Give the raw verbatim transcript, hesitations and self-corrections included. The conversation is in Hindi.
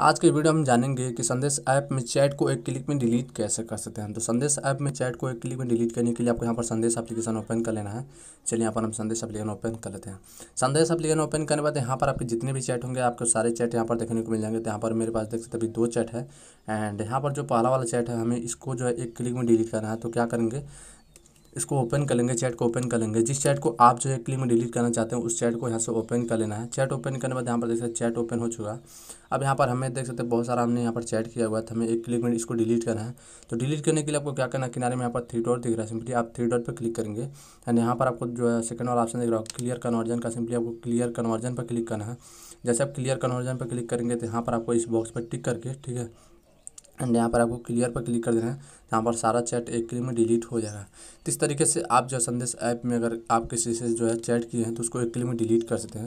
आज के वीडियो हम जानेंगे कि संदेश ऐप में चैट को एक क्लिक में डिलीट कैसे कर सकते हैं। तो संदेश ऐप में चैट को एक क्लिक में डिलीट करने के लिए आपको यहाँ पर संदेश एप्लीकेशन ओपन कर लेना है। चलिए यहाँ पर हम संदेश एप्लीकेशन ओपन कर लेते हैं। संदेश एप्लीकेशन ओपन करने के बाद यहाँ पर आपके जितने भी चैट होंगे आपको सारे चैट यहाँ पर देखने को मिल जाएंगे। तो यहाँ पर मेरे पास देख सकते अभी दो चैट है एंड यहाँ पर जो पहला वाला चैट है हमें इसको जो है एक क्लिक में डिलीट करना है। तो क्या करेंगे, इसको ओपन कर लेंगे, चैट को ओपन कर लेंगे। जिस चैट को आप जो है क्लिक में डिलीट करना चाहते हैं उस चैट को यहाँ से ओपन कर लेना है। चैट ओपन करने के बाद यहाँ पर देख सकते चैट ओपन हो चुका। अब यहाँ पर हमें देख सकते हैं बहुत सारा हमने यहाँ पर चैट किया हुआ है। तो हमें एक क्लिक में इसको डिलीट करना है। तो डिलीट करने के लिए आपको क्या करना है, किनारे में यहाँ पर थ्री डॉट दिख रहा है, सिंपली आप थ्री डॉट पर क्लिक करेंगे एंड यहाँ पर आपको जो है सेकंड वाला ऑप्शन दिख रहा है क्लियर कन्वर्जन का, सिंपली आपको क्लियर कन्वर्जन पर क्लिक करना है। जैसे आप क्लियर कन्वर्जन पर क्लिक करेंगे तो यहाँ पर आपको इस बॉक्स पर टिक करके, ठीक है, एंड यहाँ पर आपको क्लियर पर क्लिक कर देना है। यहाँ पर सारा चैट एक क्लिक में डिलीट हो जाएगा। तो इस तरीके से आप जो संदेश ऐप में अगर आप किसी से जो है चैट किए हैं तो उसको एक क्लिक में डिलीट कर सकते हैं।